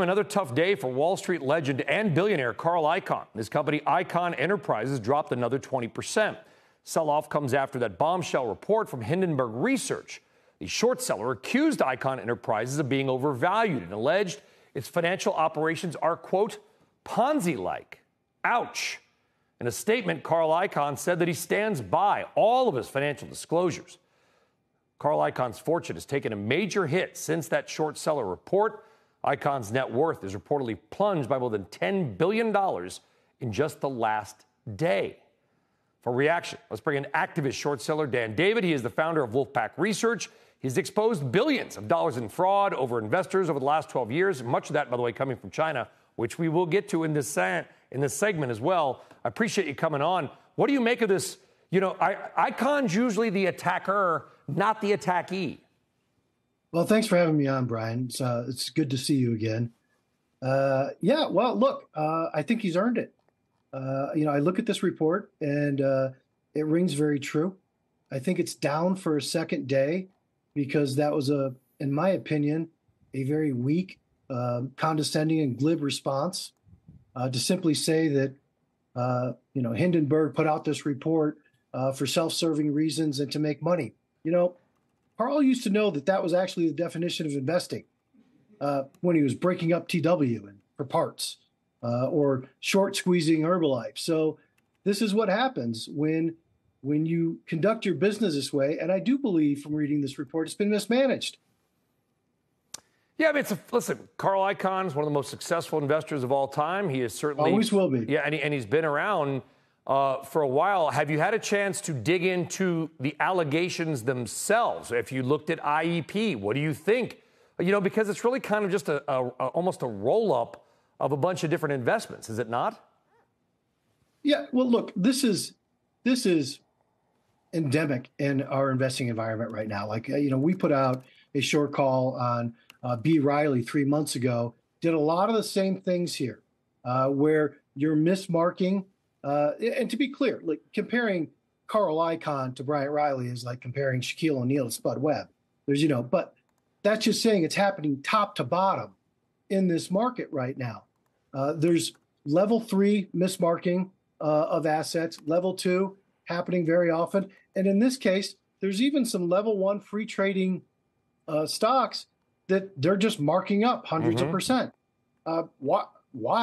Another tough day for Wall Street legend and billionaire Carl Icahn. His company Icahn Enterprises dropped another 20%. Sell-off comes after that bombshell report from Hindenburg Research. The short seller accused Icahn Enterprises of being overvalued and alleged its financial operations are, quote, Ponzi-like. Ouch. In a statement, Carl Icahn said that he stands by all of his financial disclosures. Carl Icahn's fortune has taken a major hit since that short seller report. Icahn's net worth is reportedly plunged by more than $10 billion in just the last day. For reaction, let's bring in activist short seller Dan David. He is the founder of Wolfpack Research. He's exposed billions of dollars in fraud over investors over the last 12 years, much of that, by the way, coming from China, which we will get to in this segment as well. I appreciate you coming on. What do you make of this? You know, Icahn's usually the attacker, not the attackee. Well, thanks for having me on, Brian. It's good to see you again. Yeah, well, look, I think he's earned it. You know, I look at this report, and it rings very true. I think it's down for a second day because that was, in my opinion, a very weak, condescending and glib response to simply say that, you know, Hindenburg put out this report for self-serving reasons and to make money. You know, Carl used to know that that was actually the definition of investing when he was breaking up TW for parts or short-squeezing Herbalife. So this is what happens when you conduct your business this way. And I do believe from reading this report, it's been mismanaged. Yeah, I mean, listen, Carl Icahn is one of the most successful investors of all time. He is certainly... Always will be. Yeah, and he's been around for a while. Have you had a chance to dig into the allegations themselves? If you looked at IEP, what do you think? You know, because it's really kind of just almost a roll-up of a bunch of different investments, is it not? Yeah, well, look, this is endemic in our investing environment right now. Like, you know, we put out a short call on B. Riley 3 months ago, did a lot of the same things here, where you're mismarking. And to be clear, like comparing Carl Icahn to Bryant Riley is like comparing Shaquille O'Neal to Spud Webb. There's, you know, but that's just saying it's happening top to bottom in this market right now. There's level 3 mismarking of assets, level 2 happening very often. And in this case, there's even some level 1 free trading stocks that they're just marking up hundreds of percent. Why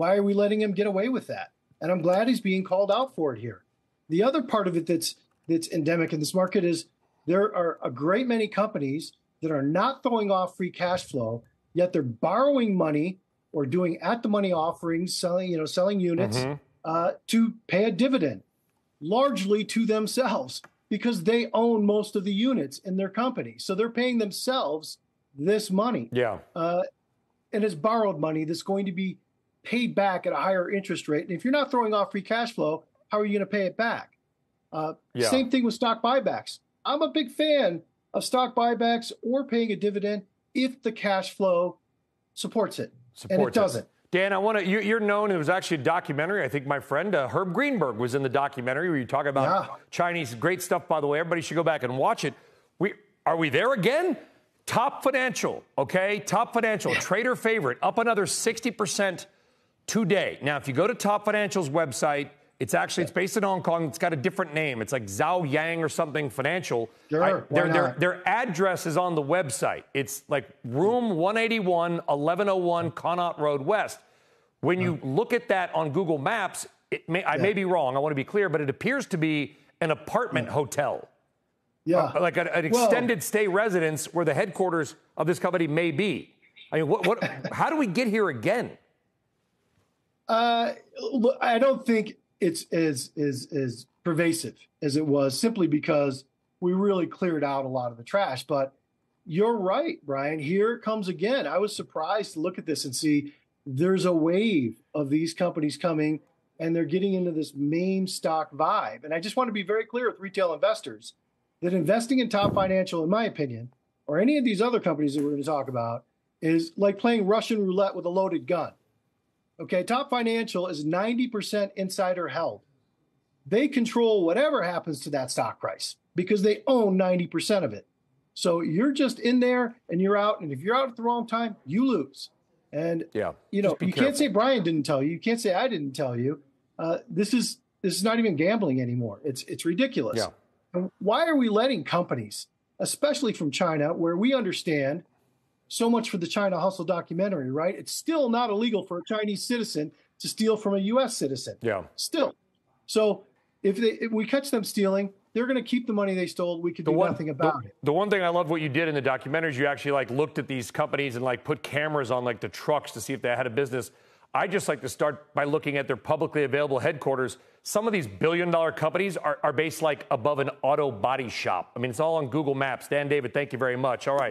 are we letting him get away with that? And I'm glad he's being called out for it here. The other part of it that's endemic in this market is there are a great many companies that are not throwing off free cash flow, yet they're borrowing money or doing at-the-money offerings, selling units to pay a dividend, largely to themselves, because they own most of the units in their company. So they're paying themselves this money. Yeah. And it's borrowed money that's going to be paid back at a higher interest rate. And if you're not throwing off free cash flow, how are you going to pay it back? Same thing with stock buybacks. I'm a big fan of stock buybacks or paying a dividend if the cash flow supports it. And it doesn't. Dan, I want to, you're known, it was actually a documentary. I think my friend Herb Greenberg was in the documentary where you talk about Chinese, great stuff, by the way. Everybody should go back and watch it. Are we there again? Top Financial, okay? Top Financial, trader favorite, up another 60% today. Now, if you go to Top Financial's website, it's based in Hong Kong. It's got a different name. It's like Zhao Yang or something Financial. Sure, their address is on the website. It's like room 181, 1101 Connaught Road West. When you look at that on Google Maps, I may be wrong. I want to be clear, but it appears to be an apartment hotel. Yeah. Like an extended stay residence where the headquarters of this company may be. I mean, how do we get here again? I don't think it's as pervasive as it was simply because we really cleared out a lot of the trash. But you're right, Brian. Here it comes again. I was surprised to look at this and see there's a wave of these companies coming, and they're getting into this meme stock vibe. And I just want to be very clear with retail investors that investing in Top Financial, in my opinion, or any of these other companies that we're going to talk about, is like playing Russian roulette with a loaded gun. Okay, Top Financial is 90% insider held. They control whatever happens to that stock price because they own 90% of it. So you're just in there and you're out. And if you're out at the wrong time, you lose. And, you can't say Brian didn't tell you. You can't say I didn't tell you. This is not even gambling anymore. It's ridiculous. Yeah. And why are we letting companies, especially from China, where we understand so much for the China Hustle documentary, right? It's still not illegal for a Chinese citizen to steal from a U.S. citizen. Yeah. Still. So if we catch them stealing, they're going to keep the money they stole. We could do nothing about it. The one thing I love what you did in the documentary is you actually looked at these companies and put cameras on the trucks to see if they had a business. I just like to start by looking at their publicly available headquarters. Some of these billion-dollar companies are based above an auto body shop. I mean, it's all on Google Maps. Dan David, thank you very much. All right.